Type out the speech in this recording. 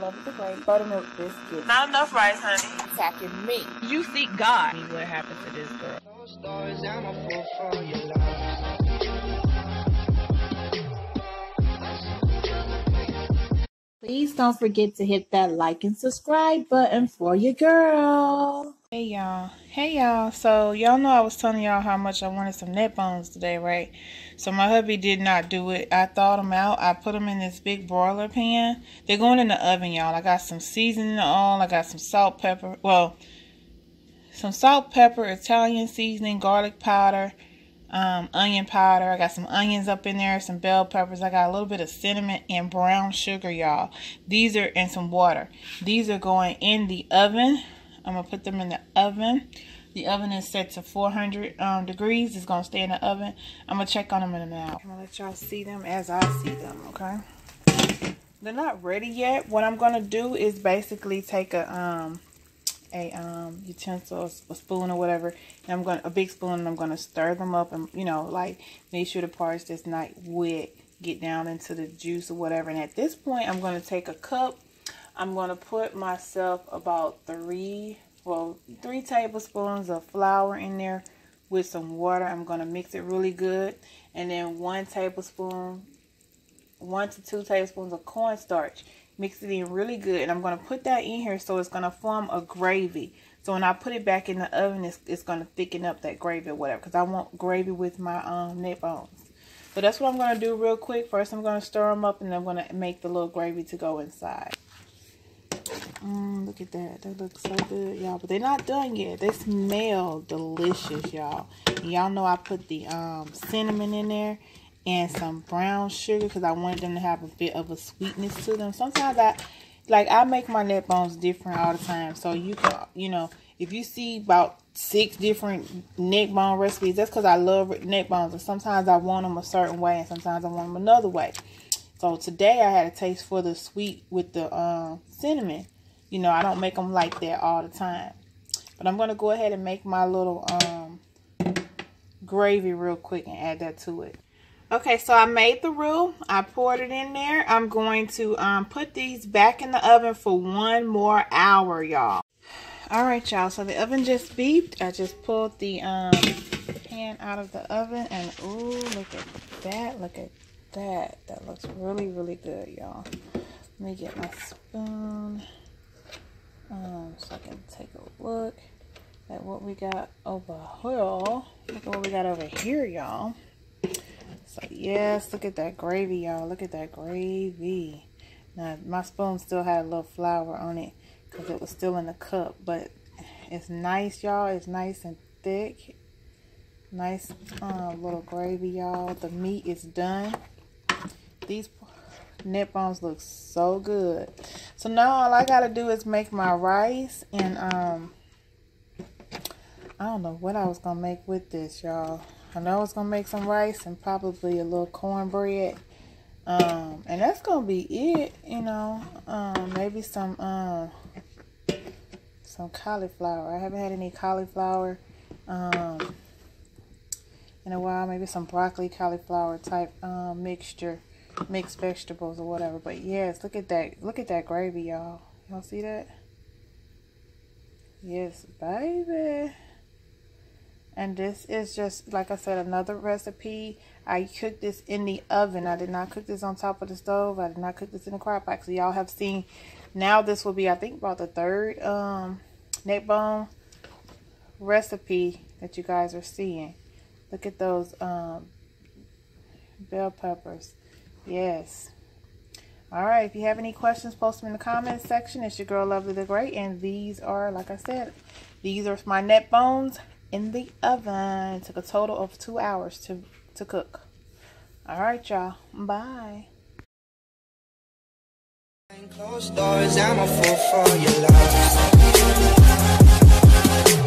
Lovely the Great buttermilk biscuits. Not enough rice, honey. Attacking me. You seek God. I mean, what happened to this girl? Please don't forget to hit that like and subscribe button for your girl. Hey y'all. So y'all know I was telling y'all how much I wanted some neck bones today, right? So my hubby did not do it. I thawed them out. I put them in this big broiler pan. They're going in the oven, y'all. I got some seasoning on. I got some salt, pepper. Well, some salt, pepper, Italian seasoning, garlic powder, onion powder. I got some onions up in there, some bell peppers. I got a little bit of cinnamon and brown sugar, y'all. These are in some water. These are going in the oven. I'm gonna put them in the oven. The oven is set to 400 degrees. It's gonna stay in the oven. I'm gonna check on them in a minute. I'm gonna let y'all see them as I see them, okay? They're not ready yet. What I'm gonna do is basically take a utensil, a spoon or whatever, and I'm going to, a big spoon, and I'm going to stir them up, and you know, like, make sure the parts that's not wet get down into the juice or whatever. And at this point, I'm going to take a cup. I'm going to put myself about three tablespoons of flour in there with some water. I'm going to mix it really good, and then 1 to 2 tablespoons of cornstarch. Mix it in really good, and I'm going to put that in here so it's going to form a gravy. So when I put it back in the oven, it's going to thicken up that gravy or whatever, because I want gravy with my neck bones. So that's what I'm going to do real quick. First, I'm going to stir them up, and I'm going to make the little gravy to go inside. Look at that. That looks so good, y'all. But they're not done yet. They smell delicious, y'all. Y'all know I put the cinnamon in there and some brown sugar, because I wanted them to have a bit of a sweetness to them. Sometimes I make my neck bones different all the time. So you can, you know, if you see about 6 different neck bone recipes, that's because I love neck bones. And sometimes I want them a certain way, and sometimes I want them another way. So today I had a taste for the sweet with the cinnamon. You know, I don't make them like that all the time. But I'm going to go ahead and make my little gravy real quick and add that to it. Okay, so I made the roux. I poured it in there. I'm going to put these back in the oven for 1 more hour, y'all. All right, y'all. So the oven just beeped. I just pulled the pan out of the oven, and ooh, look at that! Look at that! That looks really, really good, y'all. Let me get my spoon so I can take a look at what we got over here. Look at what we got over here, y'all. So yes, look at that gravy, y'all. Look at that gravy. Now, my spoon still had a little flour on it because it was still in the cup, but it's nice, y'all. It's nice and thick. Nice little gravy, y'all. The meat is done. These neck bones look so good. So now all I got to do is make my rice, and I don't know what I was going to make with this, y'all. I know it's going to make some rice and probably a little cornbread. And that's going to be it, you know. Maybe some cauliflower. I haven't had any cauliflower in a while. Maybe some broccoli cauliflower type mixture. Mixed vegetables or whatever. But yes, look at that. Look at that gravy, y'all. Y'all see that? Yes, baby. And this is just, like I said, another recipe. I cooked this in the oven. I did not cook this on top of the stove. I did not cook this in the crock pot. So y'all have seen, now this will be, I think, about the 3rd neck bone recipe that you guys are seeing. Look at those bell peppers. Yes. All right. If you have any questions, post them in the comments section. It's your girl, Lovely the Great. And these are, like I said, these are my neck bones in the oven. It took a total of 2 hours to cook. All right, y'all. Bye. Closed doors, I'm a fool for your love.